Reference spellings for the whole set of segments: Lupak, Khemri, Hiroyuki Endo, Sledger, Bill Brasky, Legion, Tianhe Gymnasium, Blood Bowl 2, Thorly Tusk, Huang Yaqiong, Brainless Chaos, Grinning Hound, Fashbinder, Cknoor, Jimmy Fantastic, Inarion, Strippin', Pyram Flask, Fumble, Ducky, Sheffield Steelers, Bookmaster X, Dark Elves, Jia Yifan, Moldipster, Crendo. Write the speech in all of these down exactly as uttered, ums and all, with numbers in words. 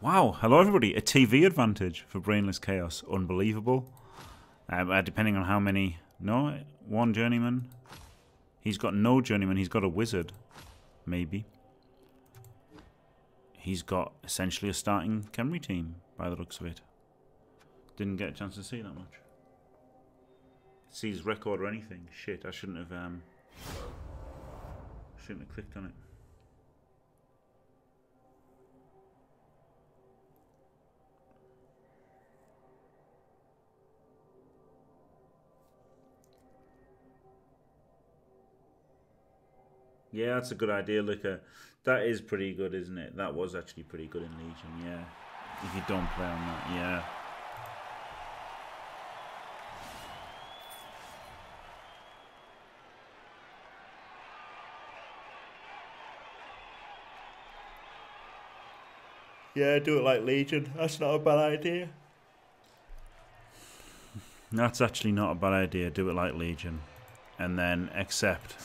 Wow, hello everybody. A T V advantage for Brainless Chaos. Unbelievable. Um, uh, depending on how many... No, one Journeyman. He's got no Journeyman. He's got a Wizard. Maybe. He's got essentially a starting Khemri team, by the looks of it. Didn't get a chance to see that much. See his record or anything. Shit, I shouldn't have... Um, shouldn't have clicked on it. Yeah, that's a good idea, Luka. That is pretty good, isn't it? That was actually pretty good in Legion, yeah. If you don't play on that, yeah. Yeah, do it like Legion. That's not a bad idea. That's actually not a bad idea. Do it like Legion. And then accept...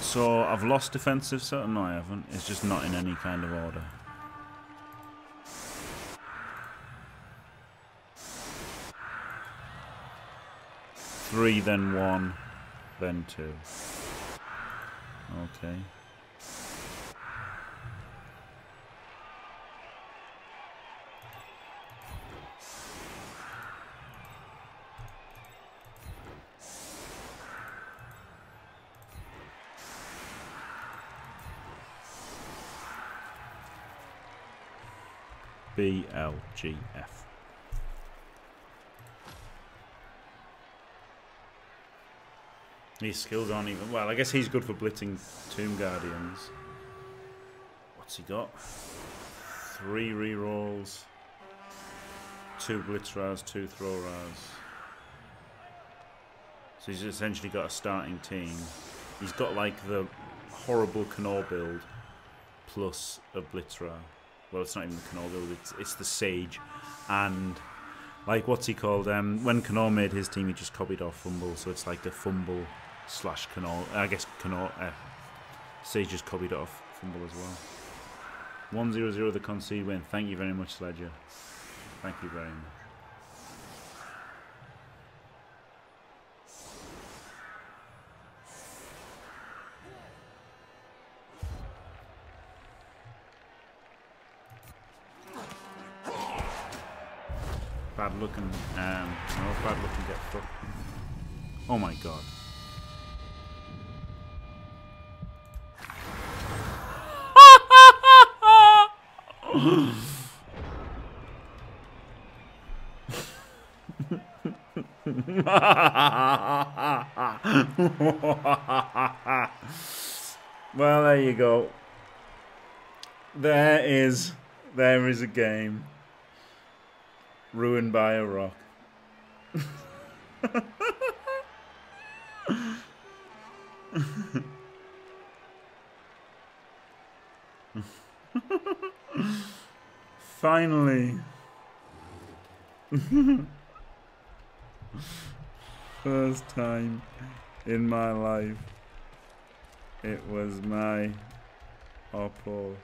So I've lost defensive set? No, I haven't. It's just not in any kind of order. Three, then one, then two. Okay. B L G F. His skills aren't even... Well, I guess he's good for blitzing Tomb Guardians. What's he got? Three rerolls. Two blitz rows, two throw rows. So he's essentially got a starting team. He's got like the horrible Cknoor build plus a blitz row. Well, it's not even the Cknoor build, it's, it's the Sage. And, like, what's he called? Um, when Cknoor made his team, he just copied off Fumble, so it's like the Fumble slash Cknoor. I guess Cknoor, uh, Sage just copied it off Fumble as well. one zero zero the concede win. Thank you very much, Sledger. Thank you very much. Bad looking, um, no, bad looking get fucked. Oh my god. Well, there you go. There is, there is a game. Ruined by a rock. Finally. First time in my life. It was my Oppo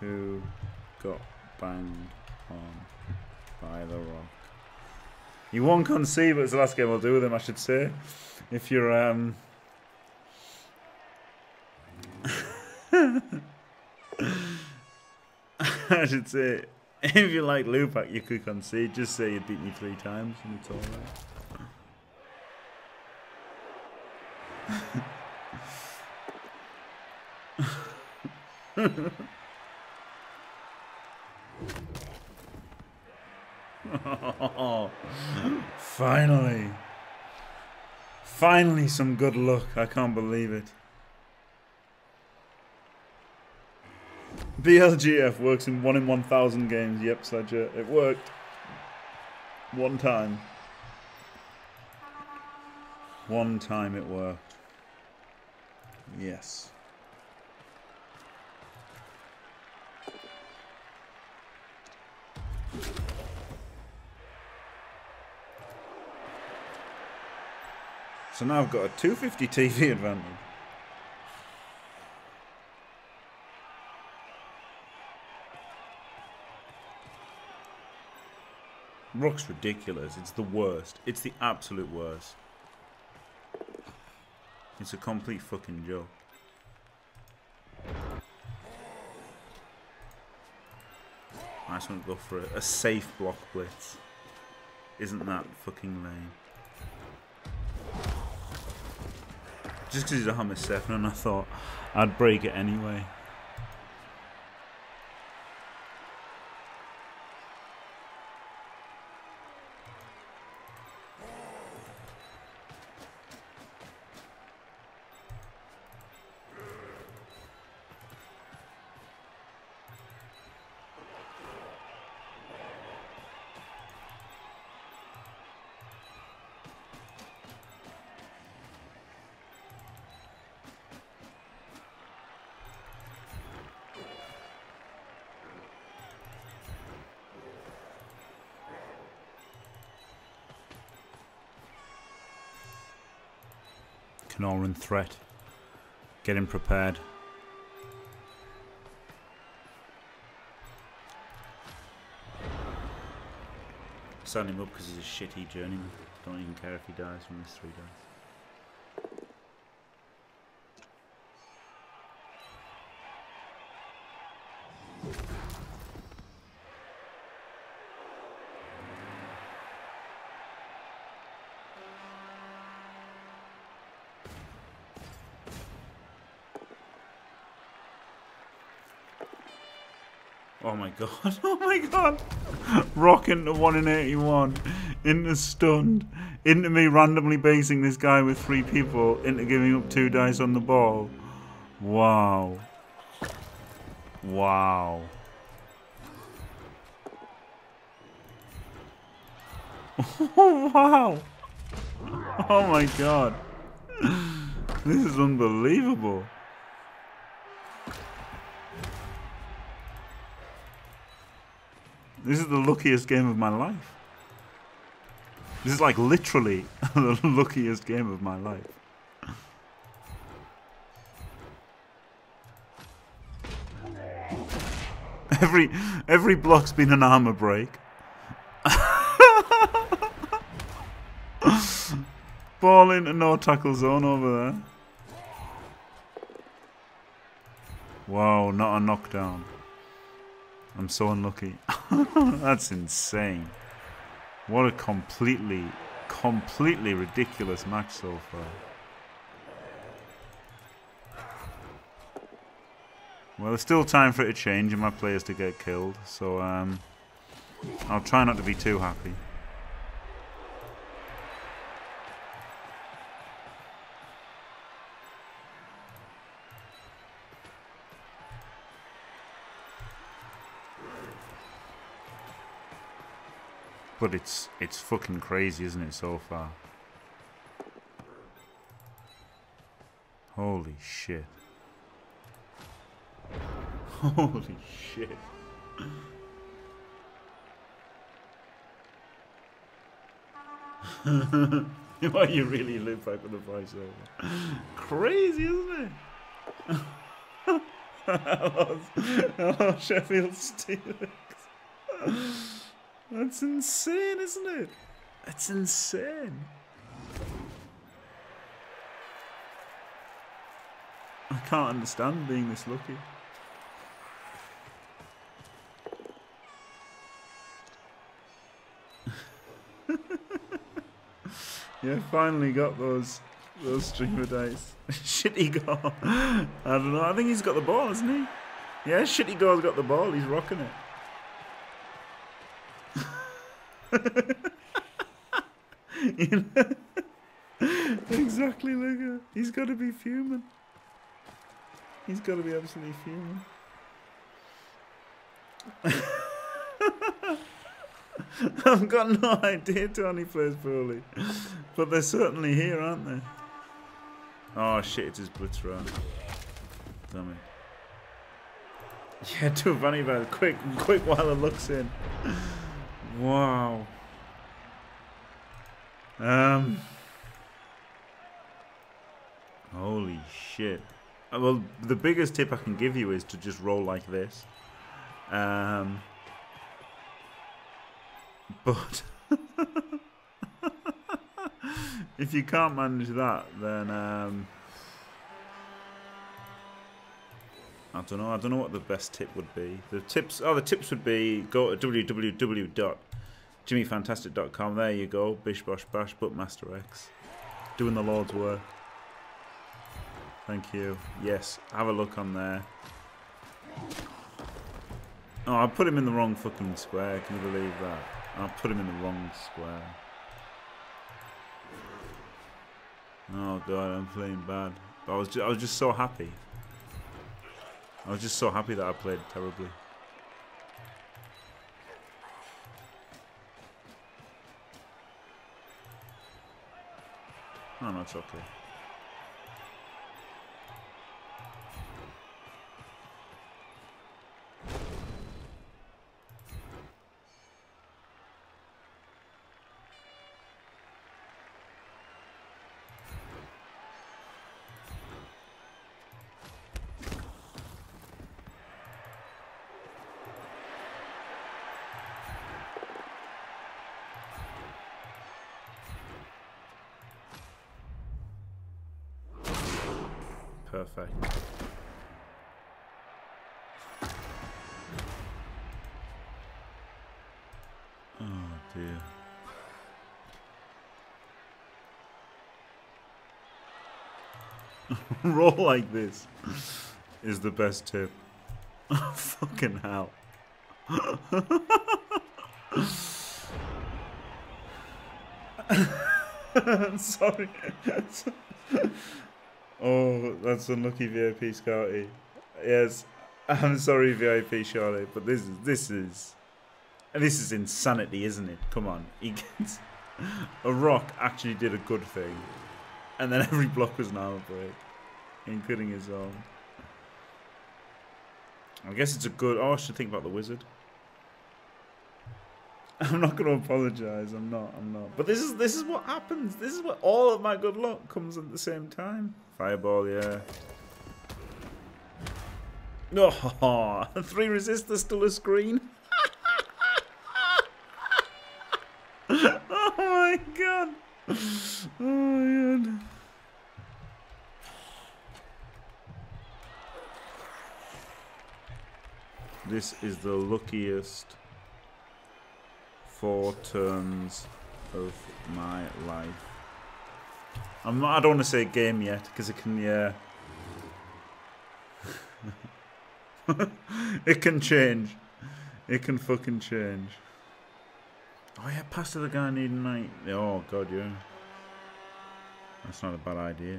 who got banged on by the rock. You won't concede, but it's the last game I'll do with him, I should say. If you're um I should say, if you like Lupak, you could concede. Just say you beat me three times and it's alright. Oh, finally. Finally some good luck. I can't believe it. B L G F works in one in one thousand games. Yep, Sledger. It worked. One time. One time it worked. Yes. So now I've got a two fifty T V advantage. Rook's ridiculous. It's the worst. It's the absolute worst. It's a complete fucking joke. I just want to go for it. A safe block blitz. Isn't that fucking lame? Just because he's a Hammer seven and I thought I'd break it anyway. Cknoor run threat. Get him prepared. Sign him up because he's a shitty journeyman. Don't even care if he dies when there's three dies. Oh my god, oh my god. Rocking to one in eighty-one. Into stunned. Into me randomly basing this guy with three people. Into giving up two dice on the ball. Wow. Wow. Oh wow. Oh my god. This is unbelievable. This is the luckiest game of my life. This is like literally the luckiest game of my life. Every every block's been an armor break. Ball into no tackle zone over there. Wow, not a knockdown. I'm so unlucky. That's insane. What a completely, completely ridiculous match so far. Well, there's still time for it to change and my players to get killed, so um, I'll try not to be too happy. But it's it's fucking crazy, isn't it, so far? Holy shit. Holy shit. Why you really live back with the voiceover? Crazy, isn't it? Hello, hello, Sheffield Steelers. That's insane, isn't it? That's insane. I can't understand being this lucky. Yeah, finally got those those streamer dice. Shitty goal. I don't know. I think he's got the ball, hasn't he? Yeah, shitty goal's got the ball. He's rocking it. You know? Exactly, look at it. He's got to be fuming. He's got to be absolutely fuming. I've got no idea Tony plays poorly, but they're certainly here, aren't they? Oh shit, it's his blitz run. Damn it. Yeah, do funny about it. Quick, quick while it looks in. Wow. Um. Holy shit. Well, the biggest tip I can give you is to just roll like this. Um. But if you can't manage that, then um, I don't know. I don't know what the best tip would be. The tips, oh, the tips would be go to w w w dot jimmy fantastic dot com. There you go, bish bosh bash, Bookmaster X, doing the Lord's work. Thank you. Yes, have a look on there. Oh, I put him in the wrong fucking square. Can you believe that? I put him in the wrong square. Oh god, I'm playing bad. I was just, I was just so happy. I was just so happy that I played terribly. Oh no, it's okay. Perfect. Oh dear. Roll like this is the best tip. Fucking hell. Sorry. Oh, that's unlucky, V I P Scouty. Yes, I'm sorry, V I P Charlie, but this is this is this is insanity, isn't it? Come on, he gets a rock. Actually, did a good thing, and then every block was now a break, including his own. I guess it's a good. Oh, I should think about the wizard. I'm not going to apologise. I'm not. I'm not. But this is this is what happens. This is what all of my good luck comes at the same time. Fireball, yeah. No, oh, three resistors to a screen. Oh my god! Oh my god! This is the luckiest four turns of my life. I'm not, I don't want to say game yet because it can, yeah, it can change, it can fucking change. Oh yeah, pass to the guy needing knight. Oh god, yeah, that's not a bad idea.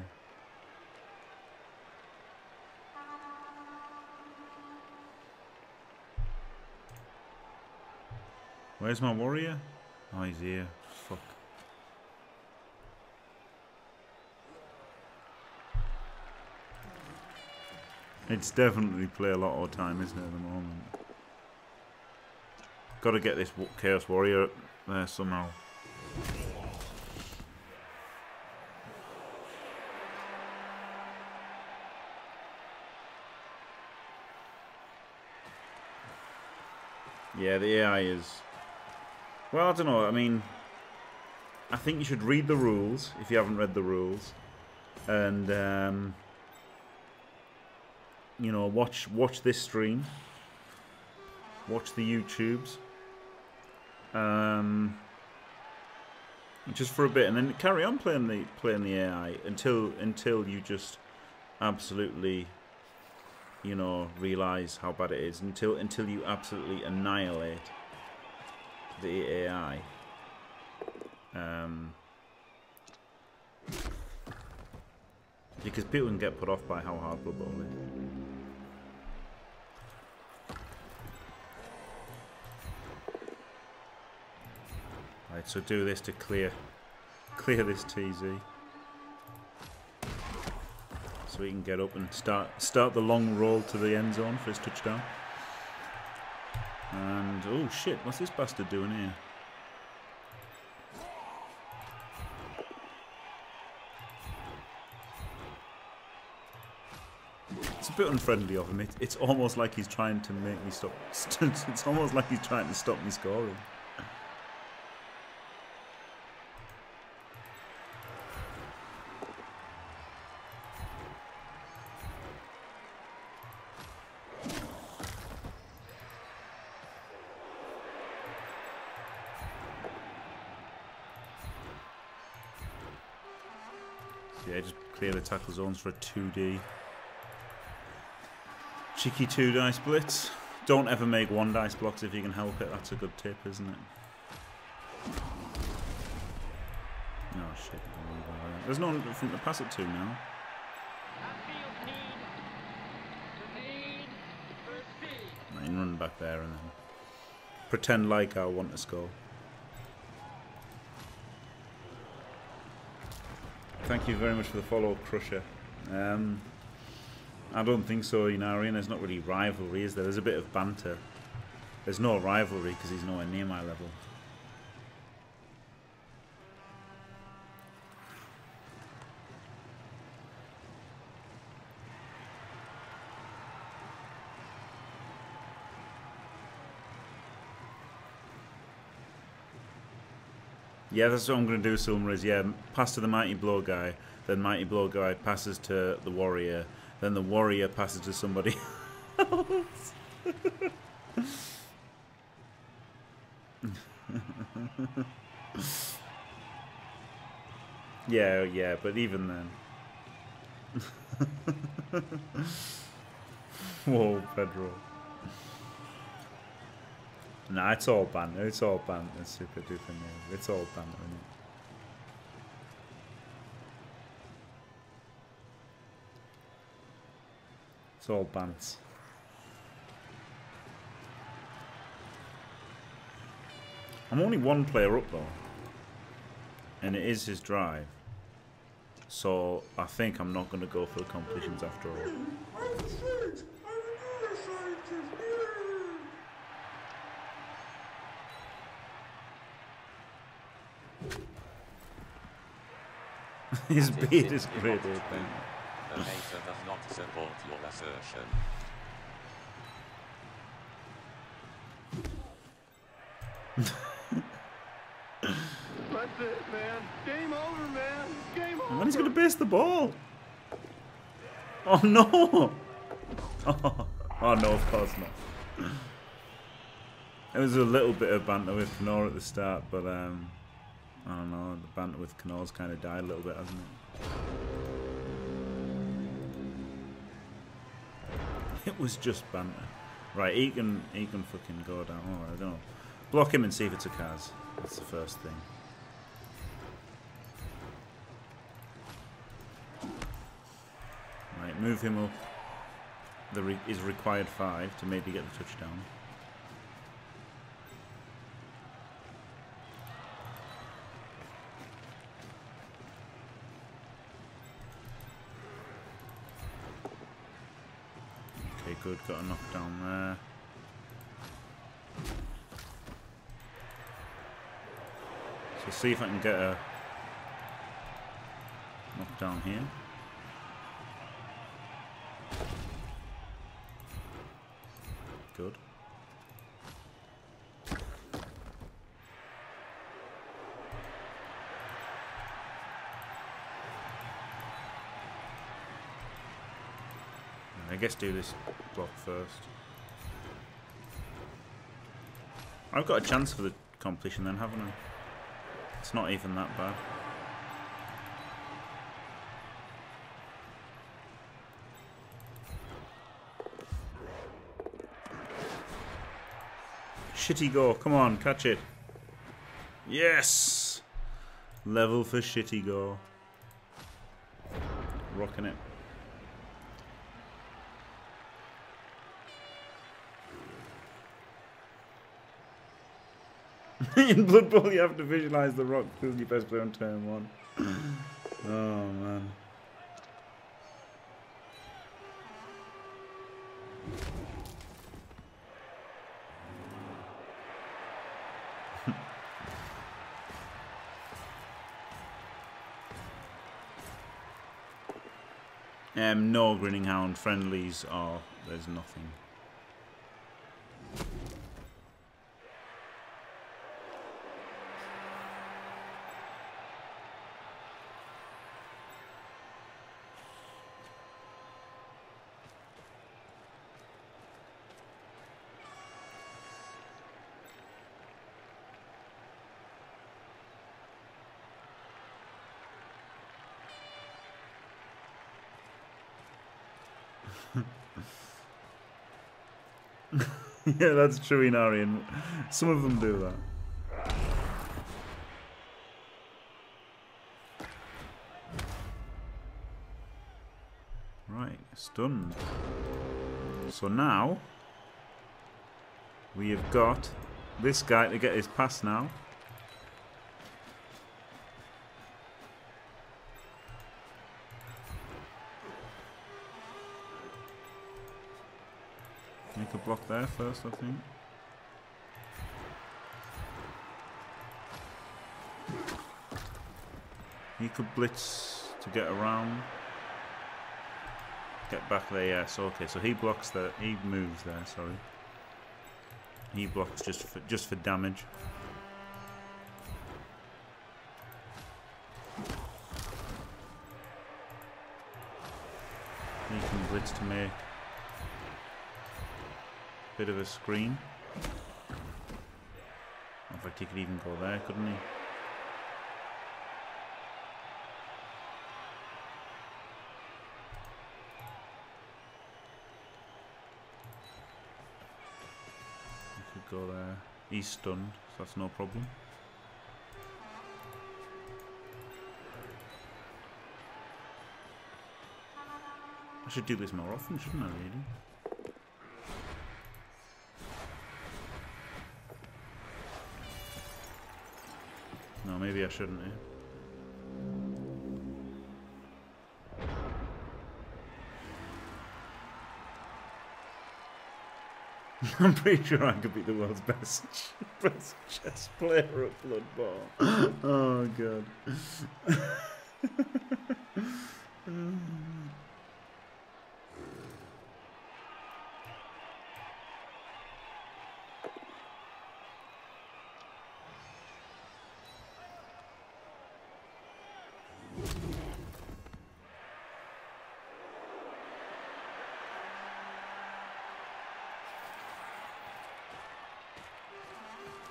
Where's my warrior? Oh, he's here. Fuck. It's definitely play a lot all time, isn't it, at the moment? Got to get this Chaos Warrior there somehow. Yeah, the A I is... Well, I don't know, I mean... I think you should read the rules, if you haven't read the rules. And... Um, you know, watch watch this stream, watch the YouTubes, um, just for a bit, and then carry on playing the playing the A I until until you just absolutely, you know, realize how bad it is. Until until you absolutely annihilate the A I. Um, because people can get put off by how hard Blood Bowl is. Right, so do this to clear, clear this T Z, so we can get up and start start the long roll to the end zone for his touchdown. And oh shit, what's this bastard doing here? It's a bit unfriendly of him. It, it's almost like he's trying to make me stop. It's almost like he's trying to stop me scoring. Yeah, just clear the tackle zones for a two D. Cheeky two-dice blitz. Don't ever make one-dice blocks if you can help it. That's a good tip, isn't it? Oh, shit. There's no one in front to pass it to now. Nine run back there and then pretend like I want to score. Thank you very much for the follow, Crusher. Um, I don't think so, Inarion. There's not really rivalry, is there? There's a bit of banter. There's no rivalry because he's nowhere near my level. Yeah, that's what I'm going to do, Silmer, is, yeah, pass to the Mighty Blow guy, then Mighty Blow guy passes to the Warrior, then the Warrior passes to somebody else. Yeah, yeah, but even then. Whoa, Pedro. Nah, it's all banter, it's all banter, super duper new. It's all banter, isn't it? It's all bants. I'm only one player up though. And it is his drive. So I think I'm not gonna go for the completions after all. His that beard is great. The data does not support your assertion. That's it, man. Game over, man. Game over. And he's going to base the ball. Oh, no. Oh, oh no, of course not. It was a little bit of banter with Cknoor at the start, but... um. I don't know, the banter with Cknoor's kind of died a little bit, hasn't it? It was just banter. Right, he can, he can fucking go down. Oh, I don't know. Block him and see if it's a Kaz. That's the first thing. Right, move him up. The re is required five to maybe get the touchdown. Good, got a knock down there. So see if I can get a knock down here. Good. I guess do this block first. I've got a chance for the completion then, haven't I? It's not even that bad. Shitty go, come on, catch it. Yes! Level for shitty go. Rocking it. In Blood Bowl, you have to visualize the rock because your best player on turn one. Oh man. um, no Grinning Hound friendlies are. There's nothing. Yeah, that's true, Inarion. Some of them do that. Right, stunned. So now we have got this guy to get his pass now. Make a block there first, I think. He could blitz to get around. Get back there, yes. Okay, so he blocks there. He moves there. Sorry, he blocks just for, just for damage. He can blitz to make a bit of a screen. In fact, he could even go there, couldn't he? Go there. He's stunned, so that's no problem. I should do this more often, shouldn't I, really? No, maybe I shouldn't, eh? I'm pretty sure I could be the world's best, best chess player at Blood Bowl. Oh, God.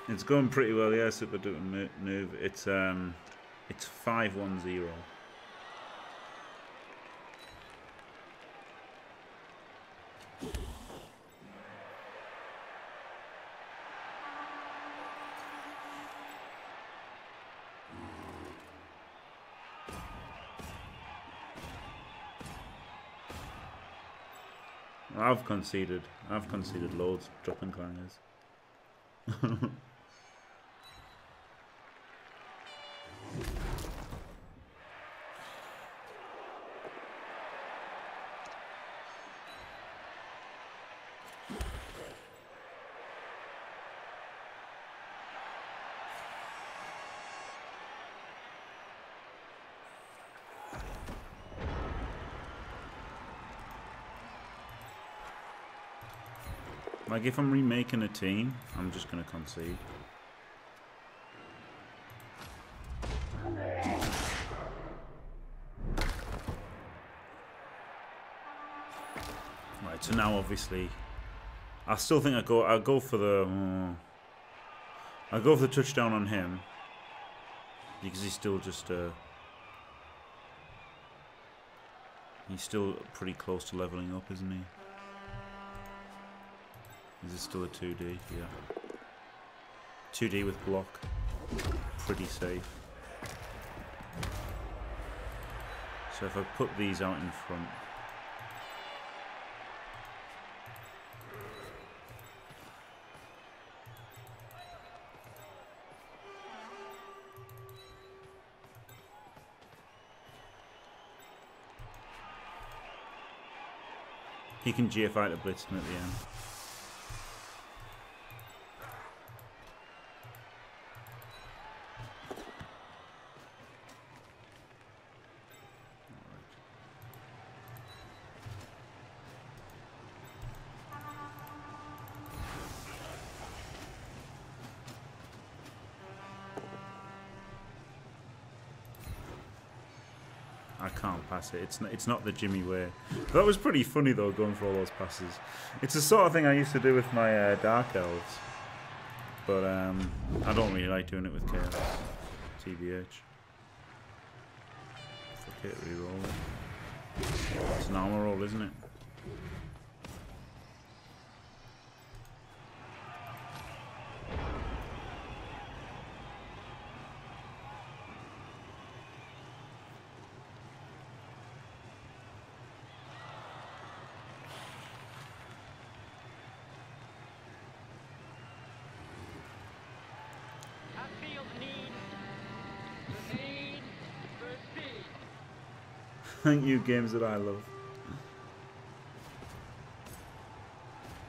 It's going pretty well, yeah, Super Duper move. It's um it's five one zero. I've conceded. I've conceded loads, dropping clangers. Like, if I'm remaking a team, I'm just going to concede. Right, so now, obviously, I still think I go, I go for the, uh, I go for the touchdown on him, because he's still just, uh, he's still pretty close to leveling up, isn't he? Is this still a two D? Yeah. two D with block. Pretty safe. So if I put these out in front. He can G F I to blitz him at the end. It's not, it's not the Jimmy way. That was pretty funny though, going for all those passes. It's the sort of thing I used to do with my uh, Dark Elves, but um, I don't really like doing it with Chaos. T B H. Fuck it, reroll. It's an armor roll, isn't it? Thank you, games that I love.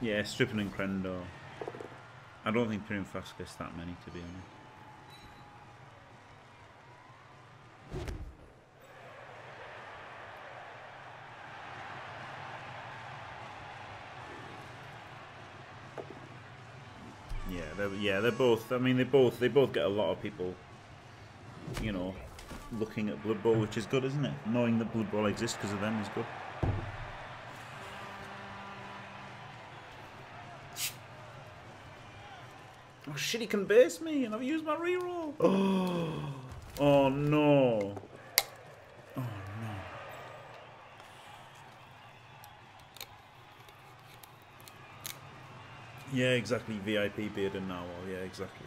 Yeah, Strippin' and Crendo. I don't think Pyram Flask gets that many, to be honest. Yeah, they're, yeah, they're both. I mean, they both they both get a lot of people, you know, looking at Blood Bowl, which is good, isn't it? Knowing that Blood Bowl exists because of them is good. Oh shit, he can base me and I've used my reroll. Oh, oh no. Oh no. Yeah, exactly. V I P beard and now. Yeah, exactly.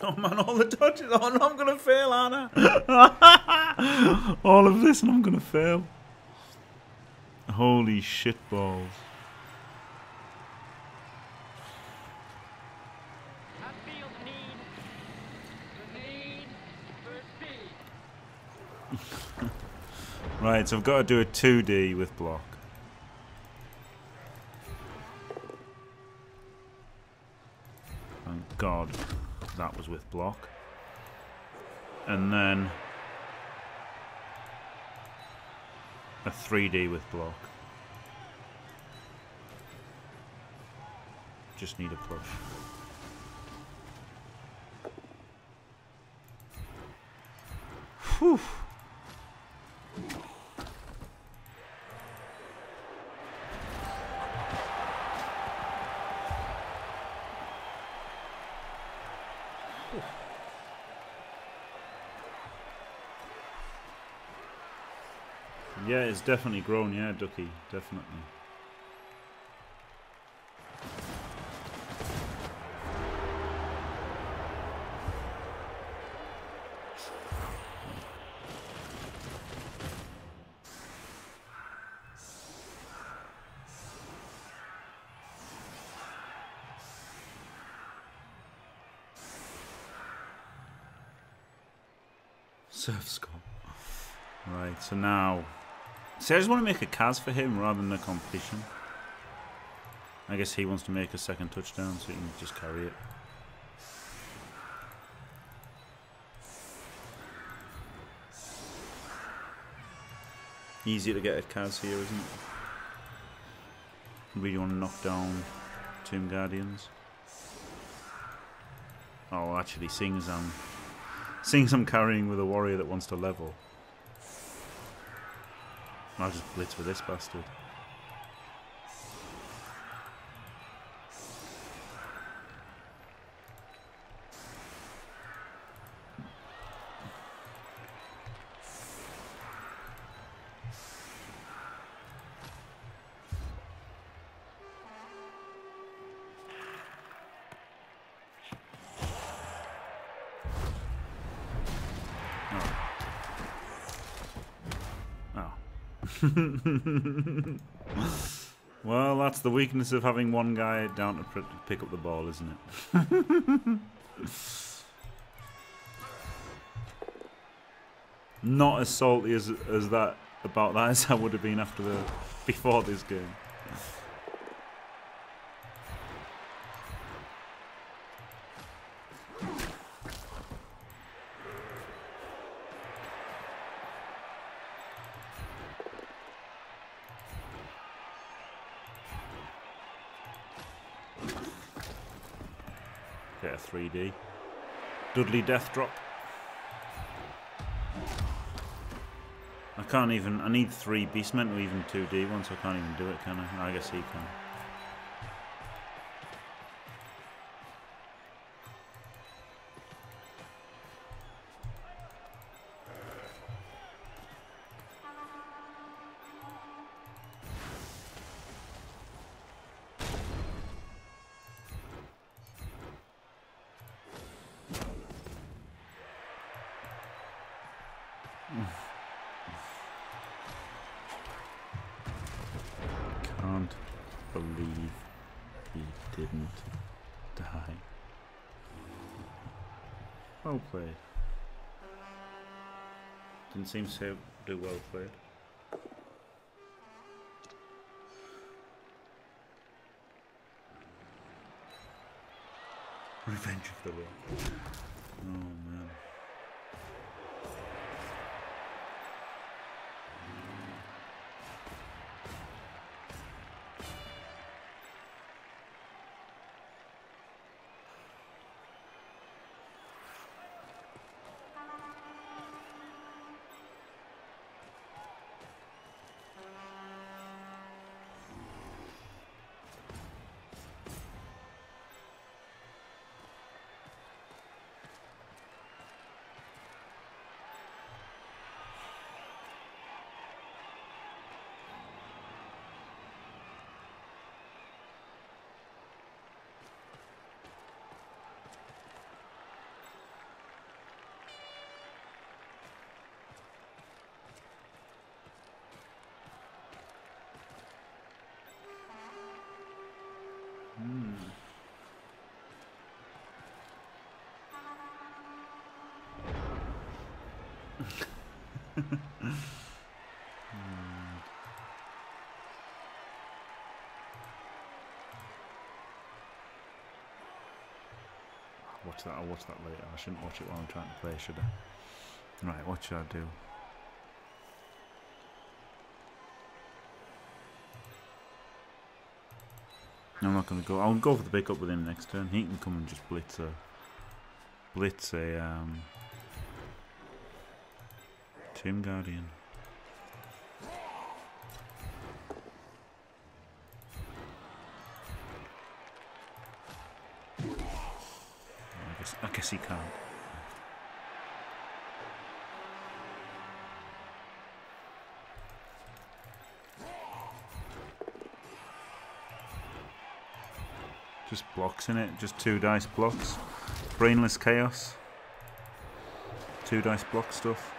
Oh man, all the dodges. Oh no, I'm gonna fail, Anna. All of this and I'm gonna fail. Holy shit balls. Right, so I've got to do a two D with block. Thank God that was with block. And then a three D with block. Just need a push. Whew. Yeah, it's definitely grown, yeah, Ducky, definitely. Surf score. Right, so now... See, I just want to make a Kaz for him rather than a competition. I guess he wants to make a second touchdown, so he can just carry it. Easier to get a Kaz here, isn't it? Really want to knock down Tomb Guardians. Oh, actually, seeing as I'm, seeing as I'm carrying with a warrior that wants to level. I'll just blitz with this bastard. Well, that's the weakness of having one guy down to pr pick up the ball, isn't it? Not as salty as as that about that as I would have been after the before this game. three D. Dudley death drop. I can't even, I need three beastmen or even two D ones, so I can't even do it, can I? I guess he can. Can't believe he didn't die. Well played. Didn't seem to do well for it. Revenge of the Rock. Oh man. Mm. mm. Watch that, I'll watch that later. I shouldn't watch it while I'm trying to play, should I? Right, what should I do? I'm not going to go. I'll go for the pickup with him next turn. He can come and just blitz a, blitz a um, Tomb Guardian. I guess, I guess he can't. Just blocks in it, just two dice blocks. Brainless Chaos. Two dice block stuff.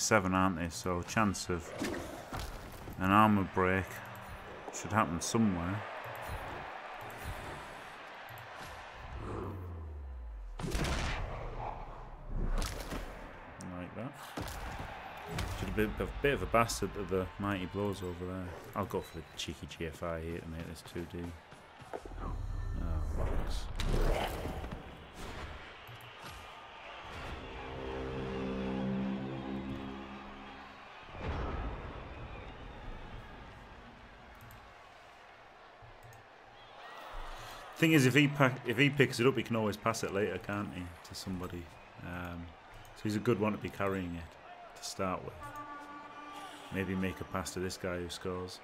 Seven, aren't they? So chance of an armor break should happen somewhere. Like that. Should have been a bit of a bastard that the mighty blows over there. I'll go for the cheeky G F I here to make this two D. Thing is, if he pack, if he picks it up, he can always pass it later, can't he, to somebody? Um, so he's a good one to be carrying it to start with. Maybe make a pass to this guy who scores,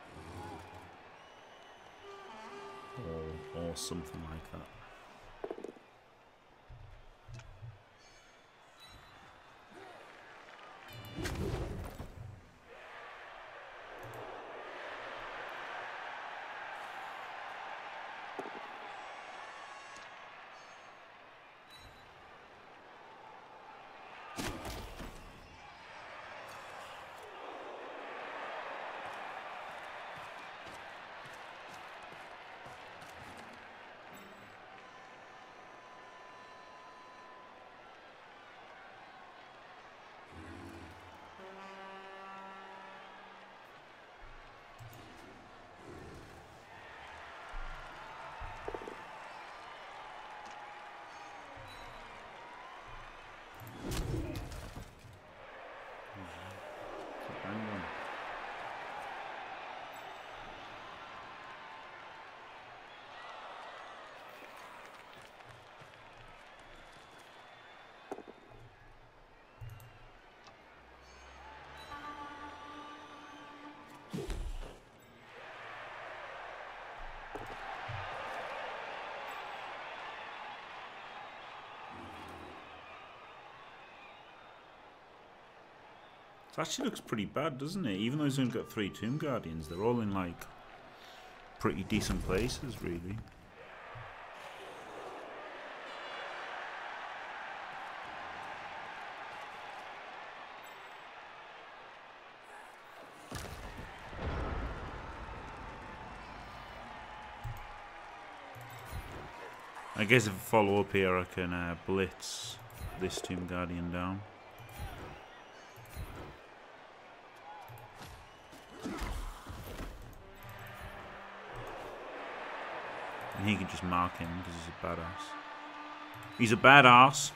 or or something like that. It actually looks pretty bad, doesn't it? Even though he's only got three Tomb Guardians, they're all in like pretty decent places, really. I guess if I follow up here, I can uh, blitz this Tomb Guardian down. And he can just mark him because he's a badass. He's a badass!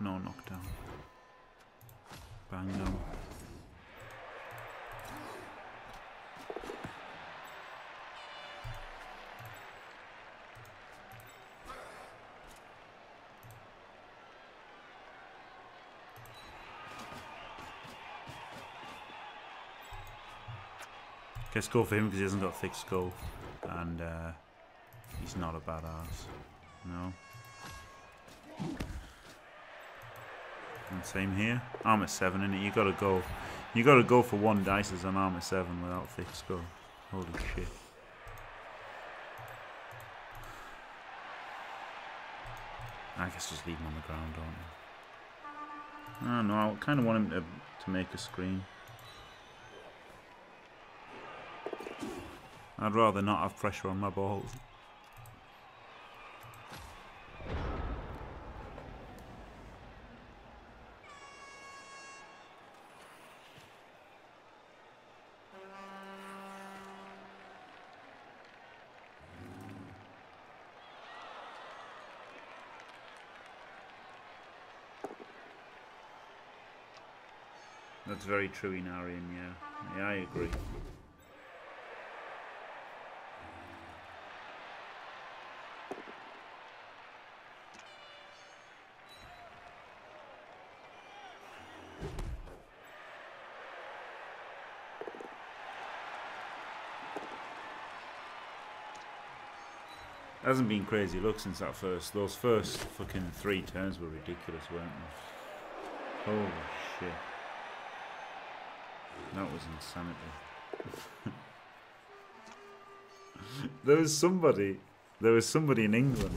No knockdown. Bang no. Let's go for him because he hasn't got a thick skull, and uh, he's not a badass. No. And same here. Armor seven, innit? You gotta go. You gotta go for one dice as an armor seven without thick skull. Holy shit. I guess just leave him on the ground, don't I? I don't know. I kind of want him to, to make a screen. I'd rather not have pressure on my balls. That's very true, Inarion, yeah. Yeah, I agree. Hasn't been crazy luck since that first. Those first fucking three turns were ridiculous, weren't they? Holy shit. That was insanity. There was somebody, there was somebody in England,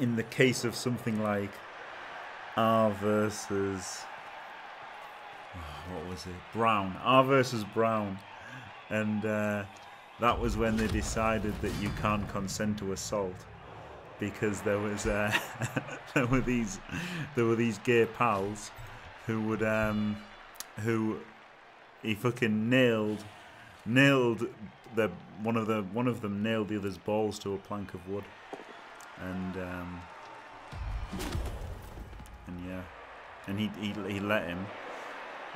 in the case of something like R versus, oh, what was it? Brown. R versus Brown. And, uh, that was when they decided that you can't consent to assault, because there was uh, there were these there were these gay pals who would um, who he fucking nailed nailed the one of the one of them nailed the other's balls to a plank of wood, and um, and yeah, and he, he he let him,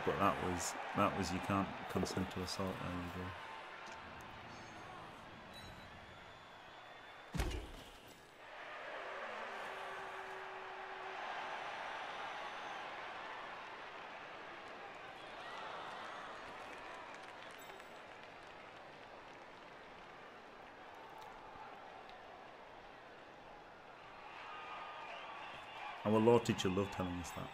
but that was that was you can't consent to assault. There you go. Our law teacher loved telling us that.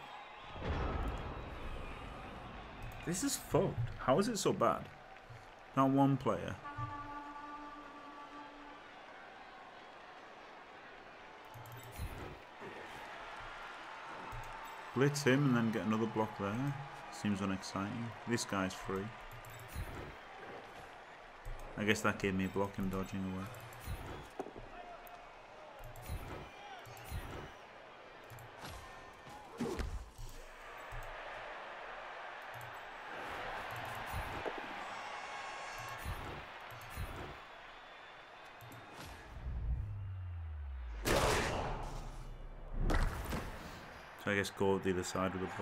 This is fucked. How is it so bad? Not one player. Blitz him and then get another block there. Seems unexciting. This guy's free. I guess that gave me a block him dodging away. I guess go the other side of the ball.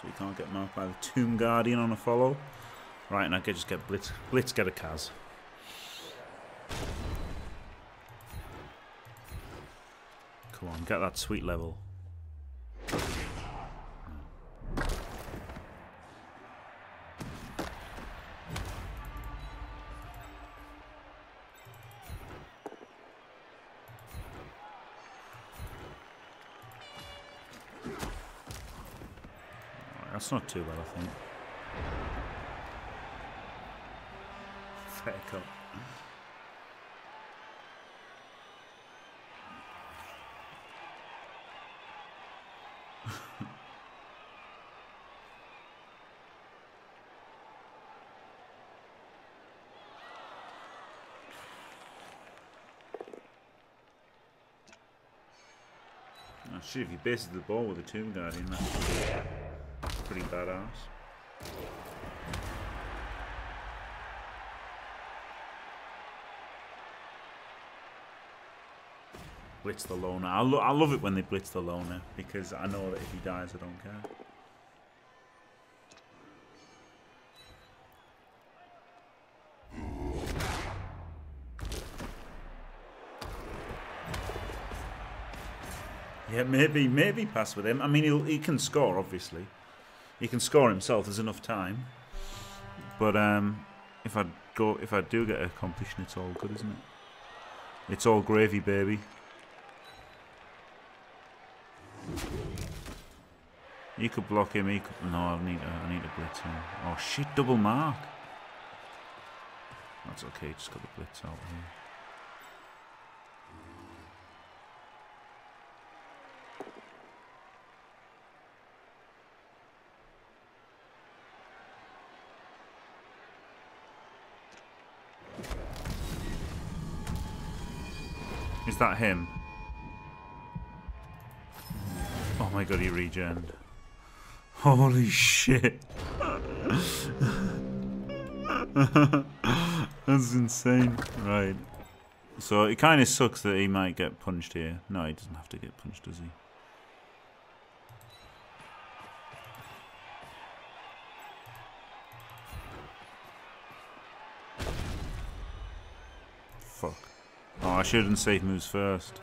So we can't get marked by the Tomb Guardian on a follow. Right, and I could just get blitz. Blitz, get a Kaz. Come on, get that sweet level. That's not too bad, I think. Fair cut. Oh shit, if you basted the ball with a Tomb Guardian, that's pretty badass. Blitz the loner. I, lo I love it when they blitz the loner, because I know that if he dies, I don't care. Yeah, maybe, maybe pass with him. I mean, he'll, he can score, obviously. He can score himself. There's enough time. But um, if I go, if I do get a completion, it's all good, isn't it? It's all gravy, baby. You could block him. He could. No, I need. Uh, I need a blitz him. Oh shit! Double mark. That's okay. Just got the blitz out here. Is that him? Oh my god, he regened. Holy shit. That's insane. Right. So it kind of sucks that he might get punched here. No, he doesn't have to get punched, does he? Oh, I shouldn't save moves first.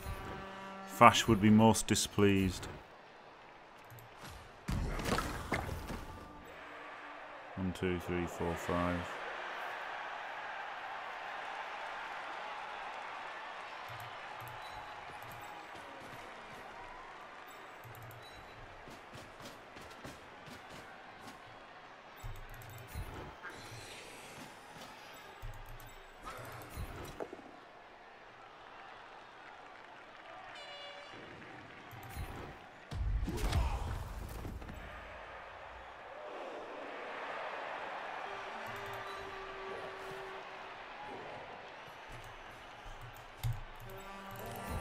Fash would be most displeased. One, two, three, four, five.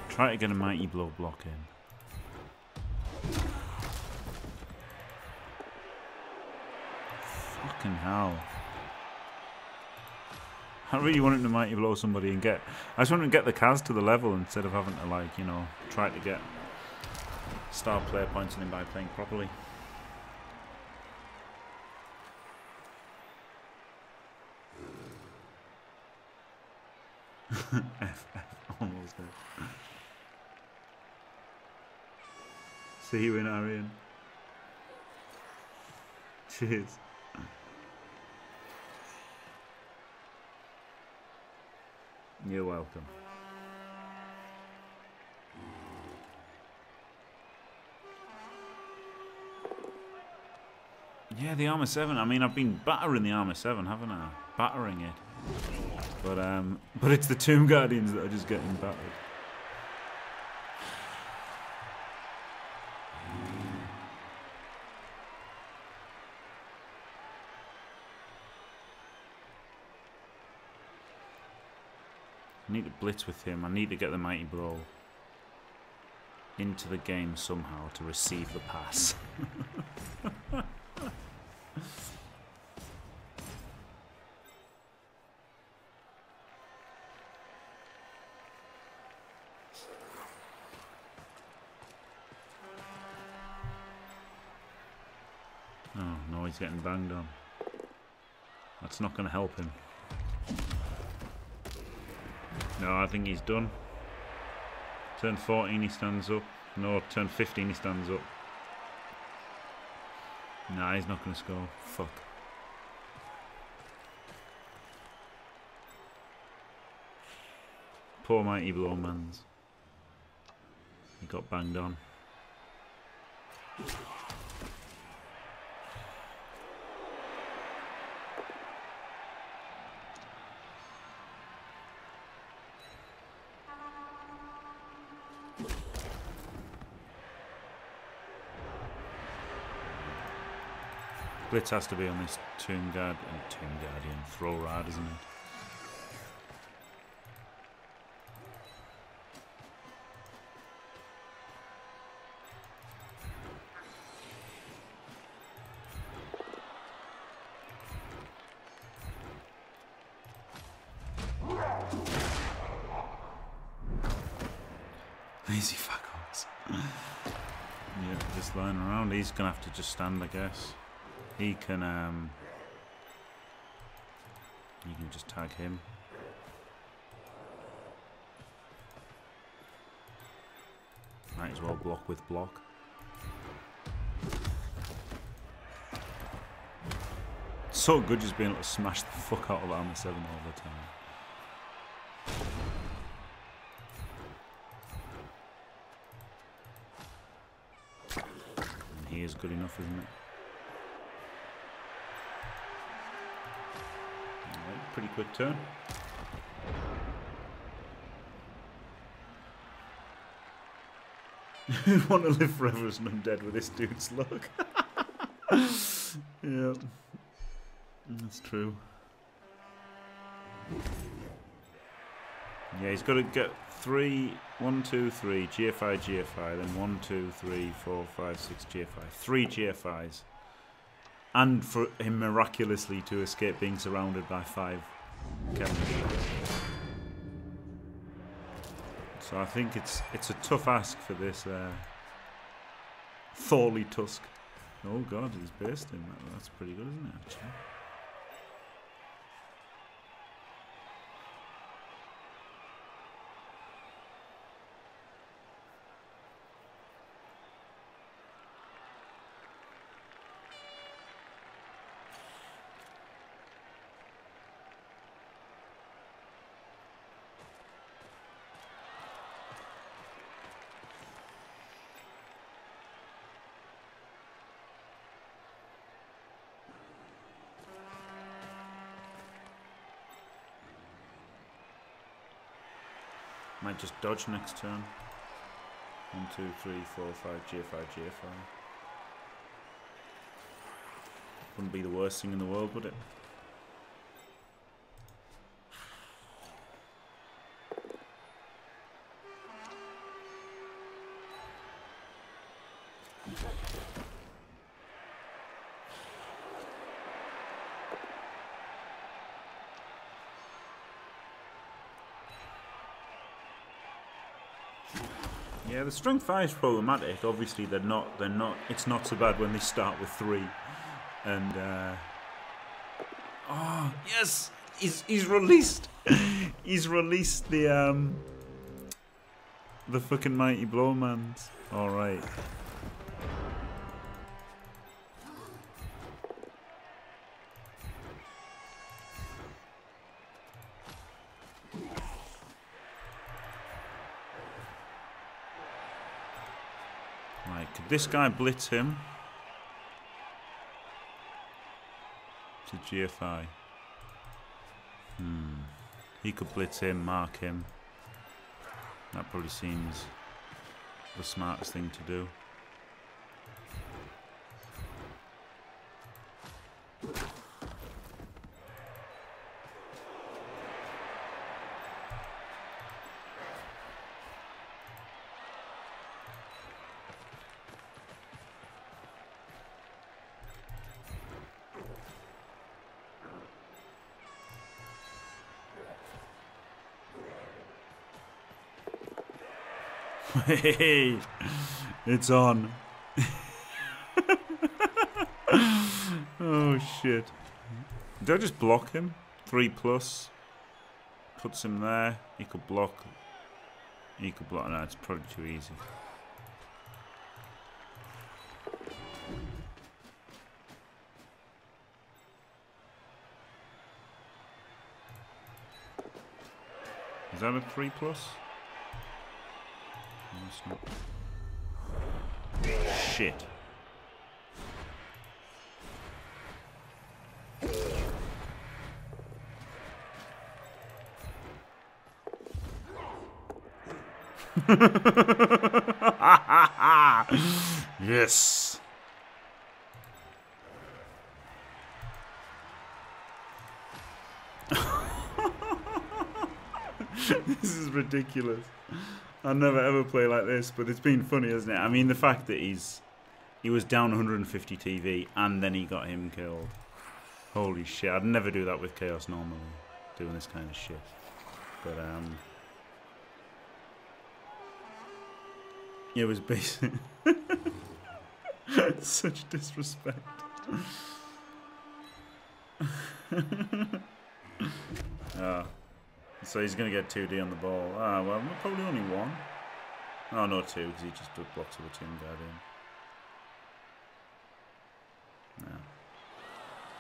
Try to get a mighty blow block in. Fucking hell. I really wanted to mighty blow somebody and get... I just wanted to get the Kaz to the level instead of having to, like, you know, try to get star player points in him by playing properly. F, F, almost there. See you, Inarion. Cheers. You're welcome. Yeah, the armor seven. I mean, I've been battering the armor seven, haven't I? Battering it. But um, but it's the Tomb Guardians that are just getting battered. I need to blitz with him. I need to get the mighty blow into the game somehow to receive the pass. Oh no, he's getting banged on. That's not going to help him. No, I think he's done. Turn fourteen he stands up. No, turn fifteen he stands up. Nah, he's not going to score. Fuck. Poor mighty blow man's. He got banged on. Blitz has to be on this Tomb Guard and oh, Tomb Guardian throw rad, isn't it? Lazy fuckers. Yeah, just lying around. He's gonna have to just stand, I guess. He can, um, you can just tag him. Might as well block with block. So good just being able to smash the fuck out of that on the seven all the time. And he is good enough, isn't it? Pretty quick turn. I want to live forever as an undead with this dude's luck. Yeah, that's true. Yeah, he's got to get three, one, two, three, G F I, G F I, then one, two, three, four, five, six, G F I, three G F Is. And for him miraculously to escape being surrounded by five Khemri. So I think it's it's a tough ask for this uh, Thorly Tusk. Oh god, he's based in that. That's pretty good, isn't it, actually? Might just dodge next turn. One, two, three, four, five, G F I, G F I. Wouldn't be the worst thing in the world, would it? Yeah, the strength five is problematic. Obviously, they're not. They're not. It's not so bad when they start with three. And uh, oh yes, he's he's released. He's released the um the fucking mighty blow man. All right. This guy blitz him to G F I. Hmm. He could blitz him, mark him. That probably seems the smartest thing to do. Hey, it's on. Oh shit. Did I just block him? Three plus. Puts him there. He could block. Equal block, no, it's probably too easy. Is that a three plus? No, it's not. Shit. Yes. This is ridiculous. I never ever play like this, but it's been funny, hasn't it? I mean, the fact that he's he was down one hundred fifty T V and then he got him killed. Holy shit! I'd never do that with Chaos normally, doing this kind of shit. But um. It was basic. Such disrespect. uh, so he's going to get two D on the ball. Ah, well, probably only one. Oh, no, two, because he just took blocks of a team guard in. Yeah.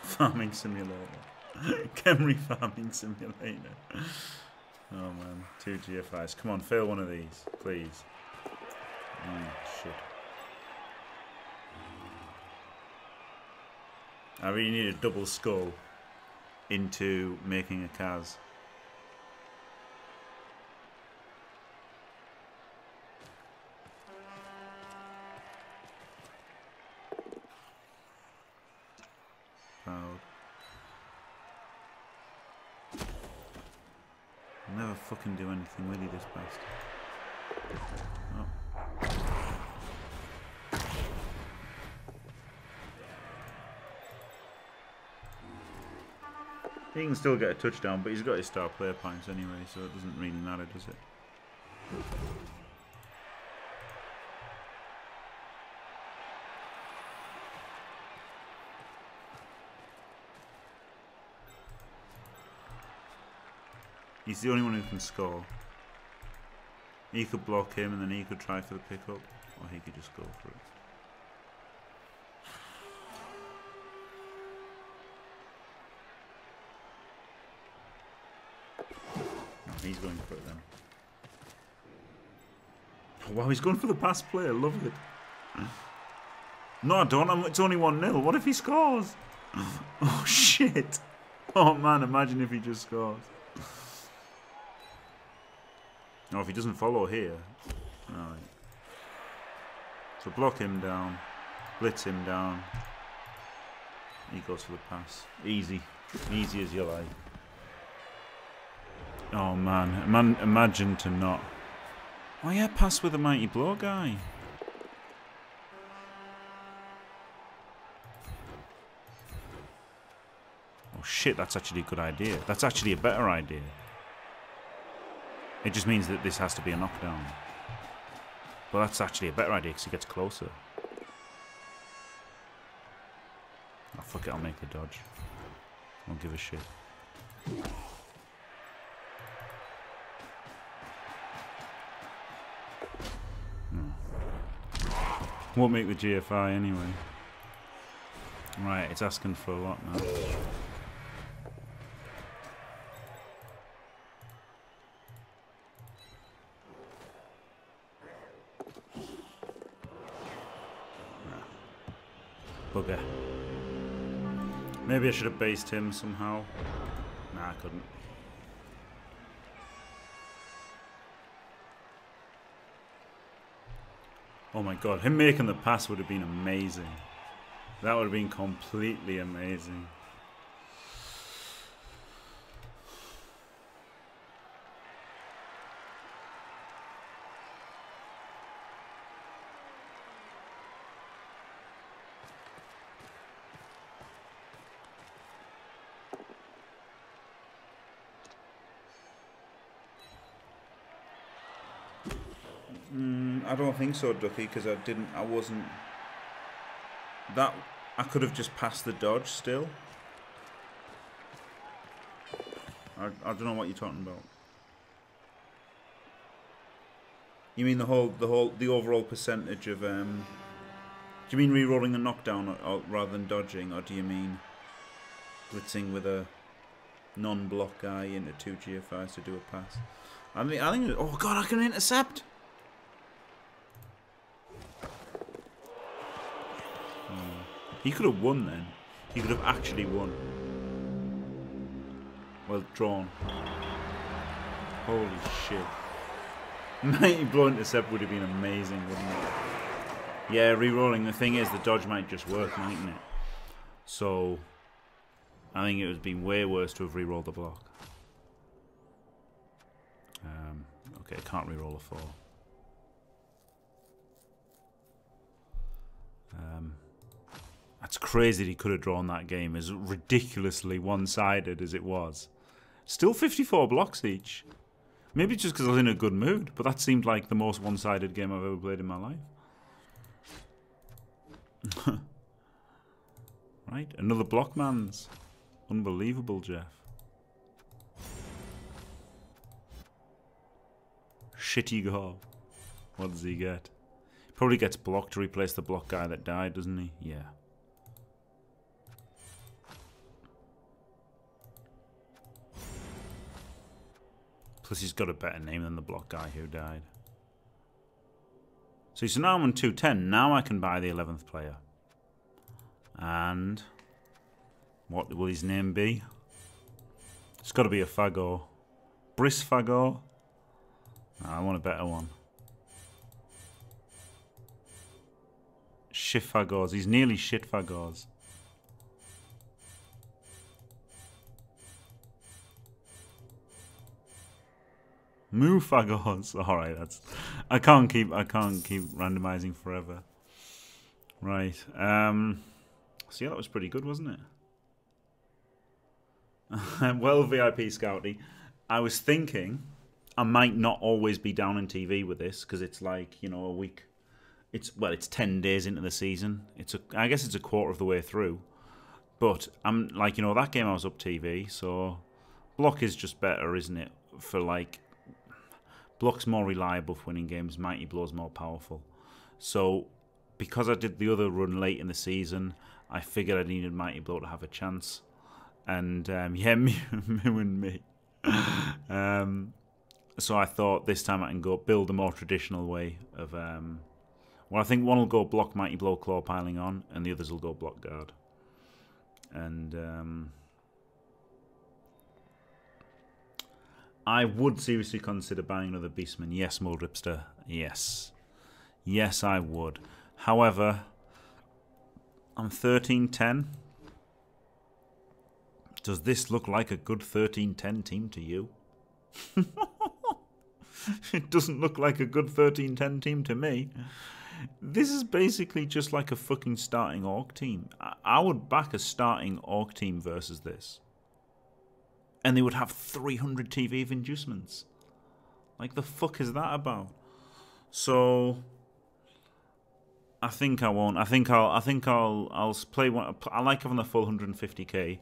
Farming simulator. Khemri farming simulator. Oh, man. Two G F Is. Come on, fail one of these, please. Mm, shit. I really need a double skull into making a Kaz. Foul. I'll never fucking do anything with you, this bastard. Oh. He can still get a touchdown, but he's got his star player points anyway, so it doesn't really matter, does it? He's the only one who can score. He could block him, and then he could try for the pickup, or he could just go for it. He's going for it then. Oh, wow, he's going for the pass player. Love it. No, I don't. I'm, it's only one nil. What if he scores? Oh, shit. Oh, man. Imagine if he just scores. No, if he doesn't follow here. All right. So block him down. Blitz him down. He goes for the pass. Easy. Easy as you like. Oh man. man, imagine to not. Oh yeah, pass with a mighty blow guy. Oh shit, that's actually a good idea. That's actually a better idea. It just means that this has to be a knockdown. But that's actually a better idea because he gets closer. Oh fuck it, I'll make the dodge. I don't give a shit. Won't make the G F I anyway. Right, it's asking for a lot now. Bugger. Maybe I should have based him somehow. Nah, I couldn't. Oh my god, him making the pass would have been amazing. That would have been completely amazing. I don't think so, Ducky, because I didn't, I wasn't, that, I could have just passed the dodge still. I, I don't know what you're talking about. You mean the whole, the whole, the overall percentage of? Um, do you mean re-rolling the knockdown or, or, rather than dodging, or do you mean blitzing with a non-block guy into two G F Is to do a pass? I mean, I think. Oh God, I can intercept. Oh, he could have won then. He could have actually won. Well drawn. Holy shit. ninety blow intercept would have been amazing, wouldn't it? Yeah, re-rolling. The thing is, the dodge might just work, mightn't it? So, I think it would have been way worse to have re-rolled the block. Um, okay, I can't re-roll a four. Um, that's crazy that he could have drawn that game, as ridiculously one-sided as it was. Still fifty-four blocks each. Maybe just because I was in a good mood, but that seemed like the most one-sided game I've ever played in my life. Right, another blockman's. Unbelievable, Jeff. Shitty goal. What does he get? Probably gets blocked to replace the block guy that died, doesn't he? Yeah. Plus he's got a better name than the block guy who died. See, so now I'm on two ten. Now I can buy the eleventh player. And what will his name be? It's got to be a Fago. Briss Fago? No, I want a better one. Shit Fagos. He's nearly shit Fagos. Moo Fagos. Alright, that's I can't keep I can't keep randomizing forever. Right. Um so yeah, that was pretty good, wasn't it? Well, V I P Scouty, I was thinking I might not always be down in T V with this, because it's like, you know, a week it's well, it's ten days into the season. It's a I guess it's a quarter of the way through. But I'm like, you know, that game I was up T V, so block is just better, isn't it? For like Block's more reliable for winning games. Mighty Blow's more powerful. So, because I did the other run late in the season, I figured I needed Mighty Blow to have a chance. And, um, yeah, me, me and me. um, so I thought this time I can go build a more traditional way of... Um, well, I think one will go Block, Mighty Blow, Claw piling on, and the others will go Block Guard. And... Um, I would seriously consider buying another Beastman. Yes, Moldipster. Yes. Yes, I would. However, I'm thirteen ten. Does this look like a good thirteen ten team to you? It doesn't look like a good thirteen ten team to me. This is basically just like a fucking starting orc team. I would back a starting orc team versus this. And they would have three hundred T V of inducements. Like, the fuck is that about? So, I think I won't. I think I'll. I think I'll. I'll play one. I like having the full one hundred fifty K.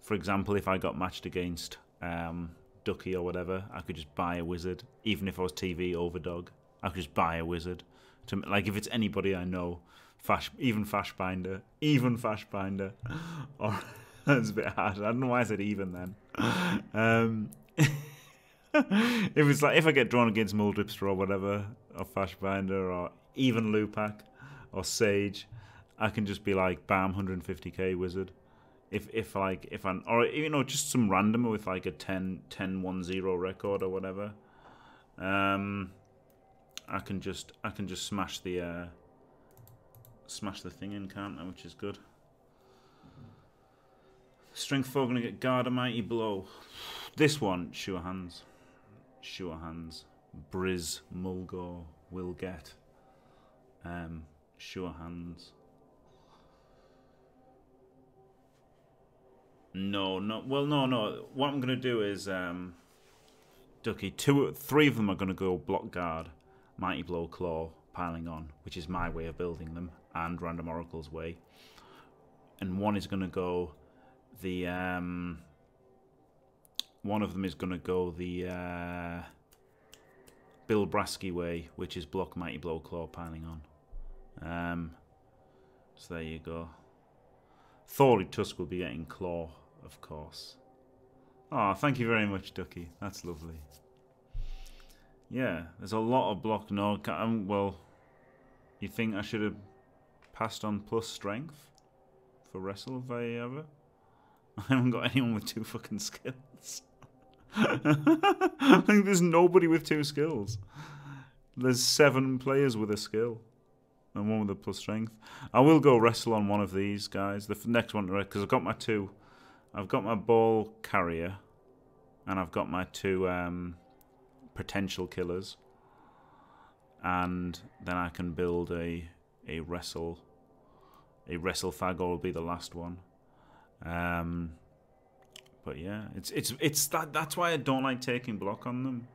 For example, if I got matched against um, Ducky or whatever, I could just buy a wizard. Even if I was T V overdog, I could just buy a wizard. To, like, if it's anybody I know, Fash, even Fashbinder, even Fashbinder, or. That's a bit hard. I don't know why I said even then. Um, it was like if I get drawn against Moldipster or whatever, or Fashbinder, or even Lupak, or Sage, I can just be like, bam, one hundred fifty K wizard. If if like if I'm or you know just some random with like a ten ten one zero record or whatever, um, I can just I can just smash the uh, smash the thing in, can't I? Which is good. Strength four going to get Guard, a Mighty Blow. This one, sure hands. Sure hands. Briz Mulgo will get. Um, sure hands. No, no. Well, no, no. What I'm going to do is, um, Ducky, two, three of them are going to go Block Guard, Mighty Blow, Claw, piling on, which is my way of building them, and Random Oracle's way. And one is going to go... The um, one of them is going to go the uh, Bill Brasky way, which is block Mighty Blow Claw piling on. Um, so there you go. Thorly Tusk will be getting Claw, of course. Oh, thank you very much, Ducky. That's lovely. Yeah, there's a lot of block. No, um, well, you think I should have passed on plus strength for wrestle if I ever? I haven't got anyone with two fucking skills. I think there's nobody with two skills. There's seven players with a skill and one with a plus strength. I will go wrestle on one of these guys. The next one, because I've got my two. I've got my ball carrier and I've got my two um, potential killers. And then I can build a a wrestle. A wrestle faggot will be the last one. Um, but yeah, it's it's it's that that's why I don't like taking block on them.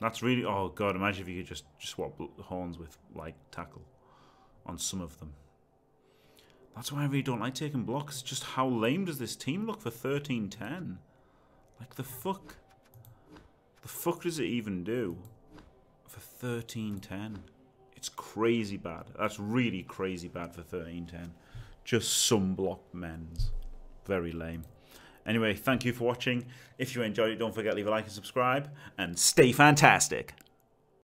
That's really, oh god, imagine if you could just just swap horns with like tackle on some of them. That's why I really don't like taking blocks. Just how lame does this team look for thirteen ten? Like the fuck, the fuck does it even do for thirteen ten? It's crazy bad. That's really crazy bad for thirteen ten. Just some block men's. Very lame. Anyway, thank you for watching. If you enjoyed it, don't forget to leave a like and subscribe. And stay fantastic.